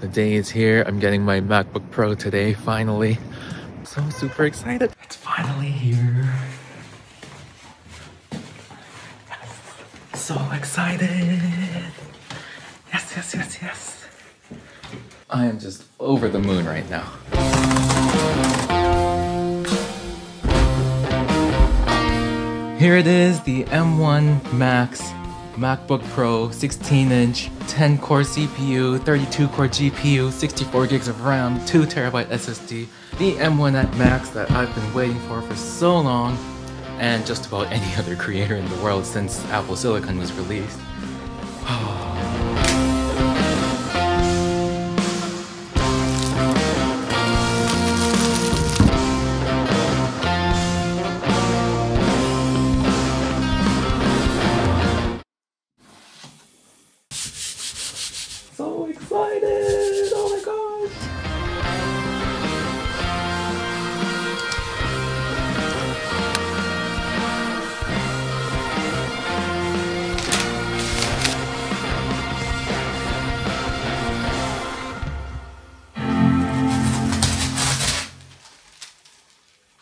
The day is here. I'm getting my MacBook Pro today, finally. I'm so super excited. It's finally here. Yes. So excited. Yes, yes, yes, yes. I am just over the moon right now. Here it is, the M1 Max MacBook Pro 16-inch, 10-core CPU, 32-core GPU, 64 gigs of RAM, 2 TB SSD. The M1 Max that I've been waiting for so long, and just about any other creator in the world since Apple Silicon was released.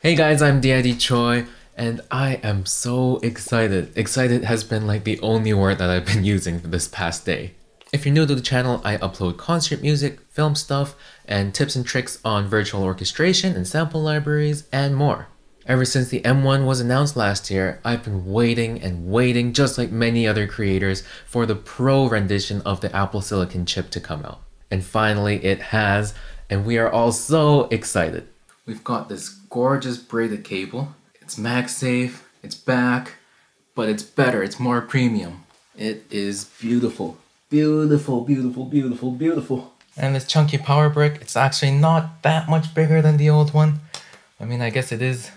Hey guys, I'm D.I.D. Choi, and I am so excited. Excited has been like the only word that I've been using for this past day. If you're new to the channel, I upload concert music, film stuff, and tips and tricks on virtual orchestration and sample libraries, and more. Ever since the M1 was announced last year, I've been waiting and waiting, just like many other creators, for the Pro rendition of the Apple Silicon chip to come out. And finally it has, and we are all so excited. We've got this gorgeous braided cable. It's MagSafe, it's back, but it's better, it's more premium. It is beautiful. Beautiful, beautiful, beautiful, beautiful. And this chunky power brick, it's actually not that much bigger than the old one. I mean, I guess it is,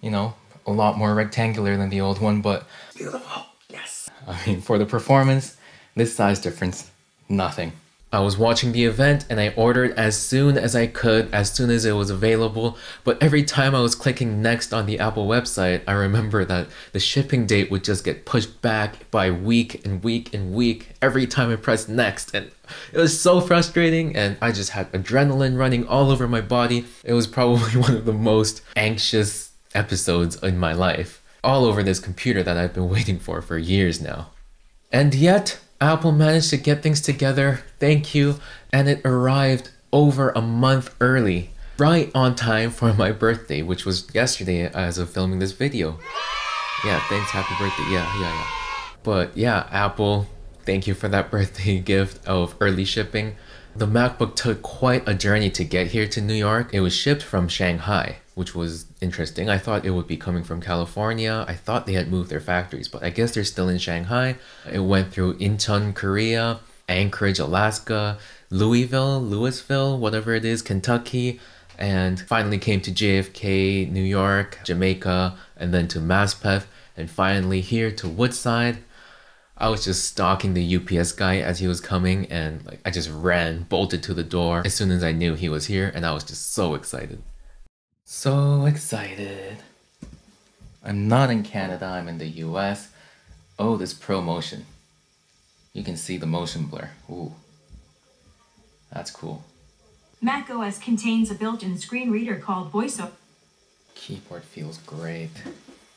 you know, a lot more rectangular than the old one, but beautiful, yes. I mean, for the performance, this size difference, nothing. I was watching the event and I ordered as soon as I could, as soon as it was available, but every time I was clicking next on the Apple website, I remember that the shipping date would just get pushed back by week and week and week every time I pressed next, and it was so frustrating, and I just had adrenaline running all over my body. It was probably one of the most anxious episodes in my life, all over this computer that I've been waiting for years now. And yet, Apple managed to get things together, thank you, and it arrived over a month early, right on time for my birthday, which was yesterday as of filming this video. Yeah, thanks, happy birthday, yeah. But yeah, Apple, thank you for that birthday gift of early shipping. The MacBook took quite a journey to get here to New York. It was shipped from Shanghai, which was interesting. I thought it would be coming from California. I thought they had moved their factories, but I guess they're still in Shanghai. It went through Incheon, Korea, Anchorage, Alaska, Louisville, whatever it is, Kentucky, and finally came to JFK, New York, Jamaica, and then to Maspeth, and finally here to Woodside. I was just stalking the UPS guy as he was coming, and like I just bolted to the door as soon as I knew he was here, and I was just so excited. So excited. I'm not in Canada, I'm in the US. Oh, this ProMotion. You can see the motion blur. Ooh. That's cool. Mac OS contains a built-in screen reader called VoiceOver. Keyboard feels great.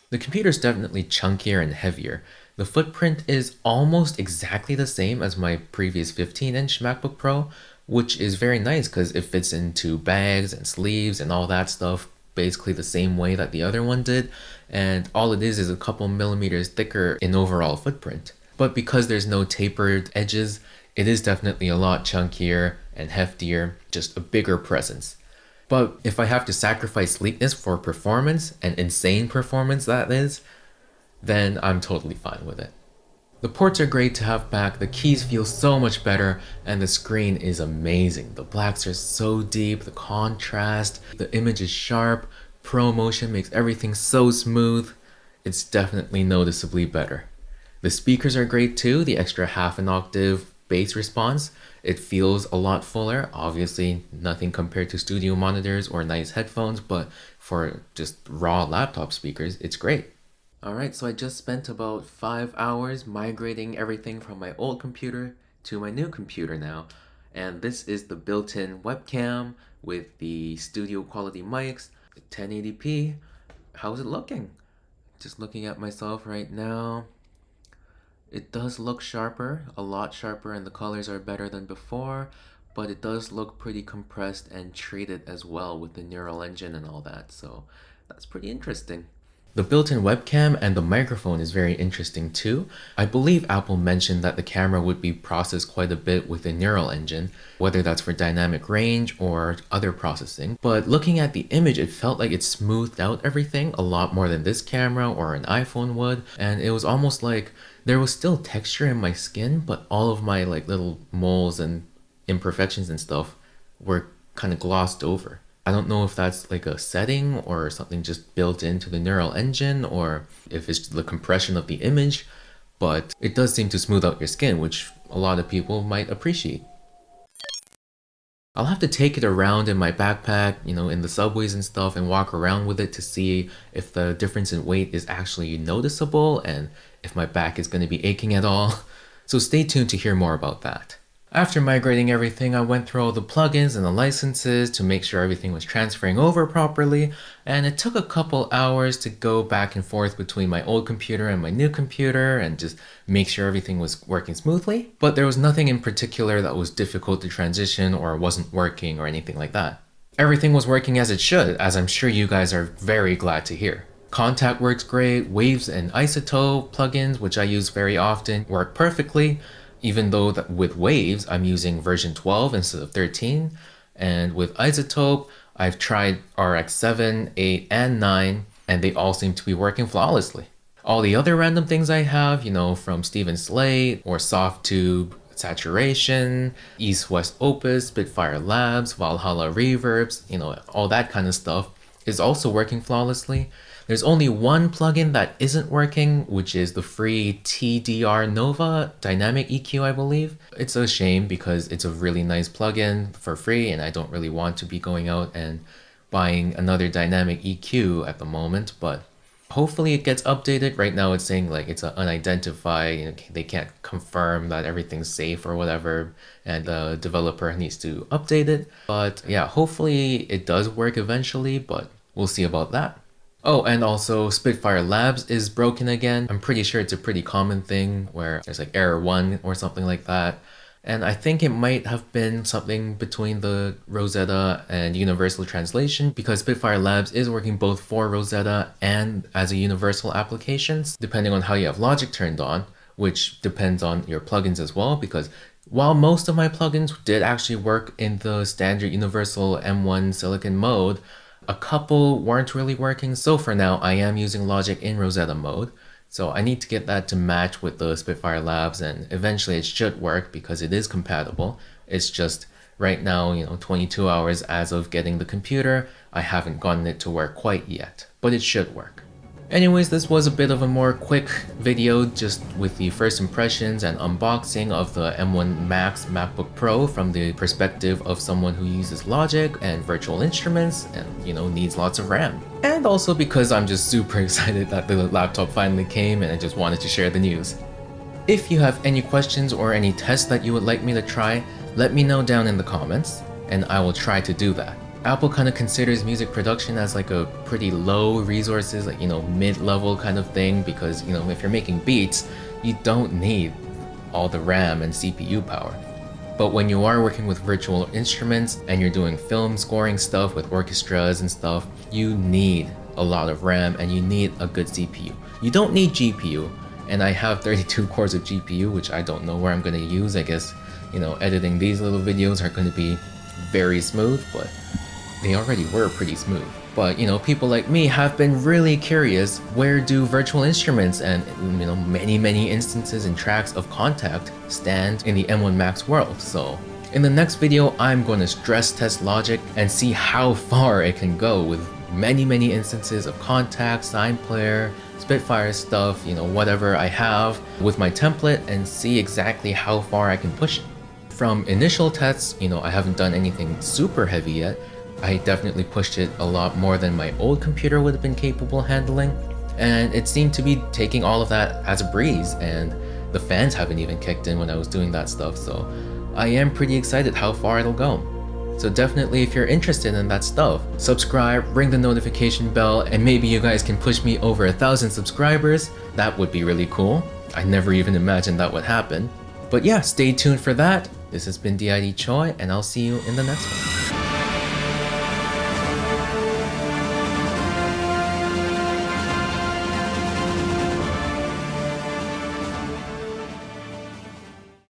The computer's definitely chunkier and heavier. The footprint is almost exactly the same as my previous 15-inch MacBook Pro, which is very nice because it fits into bags and sleeves and all that stuff basically the same way that the other one did, and all it is a couple millimeters thicker in overall footprint. But because there's no tapered edges, it is definitely a lot chunkier and heftier, just a bigger presence. But if I have to sacrifice sleekness for performance, and insane performance that is, then I'm totally fine with it. The ports are great to have back, the keys feel so much better, and the screen is amazing. The blacks are so deep, the contrast, the image is sharp, ProMotion makes everything so smooth. It's definitely noticeably better. The speakers are great too, the extra half an octave bass response. It feels a lot fuller, obviously nothing compared to studio monitors or nice headphones, but for just raw laptop speakers, it's great. Alright, so I just spent about 5 hours migrating everything from my old computer to my new computer now, And this is the built-in webcam with the studio quality mics, 1080p. How's it looking? Just looking at myself right now. It does look sharper, a lot sharper, and the colors are better than before, but it does look pretty compressed and treated as well with the neural engine and all that, so that's pretty interesting. The built-in webcam and the microphone is very interesting too. I believe Apple mentioned that the camera would be processed quite a bit with a neural engine, whether that's for dynamic range or other processing. But looking at the image, it felt like it smoothed out everything a lot more than this camera or an iPhone would. And it was almost like there was still texture in my skin, but all of my like little moles and imperfections and stuff were kind of glossed over. I don't know if that's like a setting or something just built into the neural engine or if it's the compression of the image, but it does seem to smooth out your skin, which a lot of people might appreciate. I'll have to take it around in my backpack, you know, in the subways and stuff, and walk around with it to see if the difference in weight is actually noticeable and if my back is going to be aching at all. So stay tuned to hear more about that. After migrating everything, I went through all the plugins and the licenses to make sure everything was transferring over properly, and it took a couple hours to go back and forth between my old computer and my new computer and just make sure everything was working smoothly. But there was nothing in particular that was difficult to transition or wasn't working or anything like that. Everything was working as it should, as I'm sure you guys are very glad to hear. Kontakt works great, Waves and iZotope plugins, which I use very often, work perfectly. Even though that with Waves, I'm using version 12 instead of 13. And with iZotope, I've tried RX-7, 8, and 9, and they all seem to be working flawlessly. All the other random things I have, you know, from Steven Slate or Soft Tube, Saturation, East-West Opus, Spitfire Labs, Valhalla Reverbs, you know, all that kind of stuff is also working flawlessly. There's only one plugin that isn't working, which is the free TDR Nova dynamic EQ, I believe. It's a shame because it's a really nice plugin for free, and I don't really want to be going out and buying another dynamic EQ at the moment, but hopefully it gets updated. Right now it's saying like it's unidentified, you know, they can't confirm that everything's safe or whatever, and the developer needs to update it. But yeah, hopefully it does work eventually, but we'll see about that. Oh, and also Spitfire Labs is broken again. I'm pretty sure it's a pretty common thing where there's like error 1 or something like that. And I think it might have been something between the Rosetta and Universal translation, because Spitfire Labs is working both for Rosetta and as a Universal application, depending on how you have Logic turned on, which depends on your plugins as well, because while most of my plugins did actually work in the standard Universal M1 Silicon mode, a couple weren't really working, so for now I am using Logic in Rosetta mode. So I need to get that to match with the Spitfire Labs, and eventually it should work because it is compatible. It's just right now, you know, 22 hours as of getting the computer, I haven't gotten it to work quite yet, but it should work. Anyways, this was a bit of a more quick video just with the first impressions and unboxing of the M1 Max MacBook Pro from the perspective of someone who uses Logic and virtual instruments and, you know, needs lots of RAM. And also because I'm just super excited that the laptop finally came and I just wanted to share the news. If you have any questions or any tests that you would like me to try, let me know down in the comments and I will try to do that. Apple kind of considers music production as like a pretty low resources, like, you know, mid-level kind of thing, because, you know, if you're making beats, you don't need all the RAM and CPU power. But when you are working with virtual instruments and you're doing film scoring stuff with orchestras and stuff, you need a lot of RAM and you need a good CPU. You don't need GPU, and I have 32 cores of GPU, which I don't know where I'm going to use. I guess, you know, editing these little videos are going to be very smooth, but they already were pretty smooth. But, you know, people like me have been really curious, where do virtual instruments and, you know, many instances and tracks of Kontakt stand in the M1 Max world? So in the next video, I'm going to stress test Logic and see how far it can go with many instances of Kontakt, Sine Player, Spitfire stuff, you know, whatever I have with my template, and see exactly how far I can push it. From initial tests, you know, I haven't done anything super heavy yet. I definitely pushed it a lot more than my old computer would have been capable of handling, and it seemed to be taking all of that as a breeze, and the fans haven't even kicked in when I was doing that stuff, so I am pretty excited how far it'll go. So definitely if you're interested in that stuff, subscribe, ring the notification bell, and maybe you guys can push me over 1,000 subscribers. That would be really cool. I never even imagined that would happen. But yeah, stay tuned for that. This has been D.I.D. Choi, and I'll see you in the next one.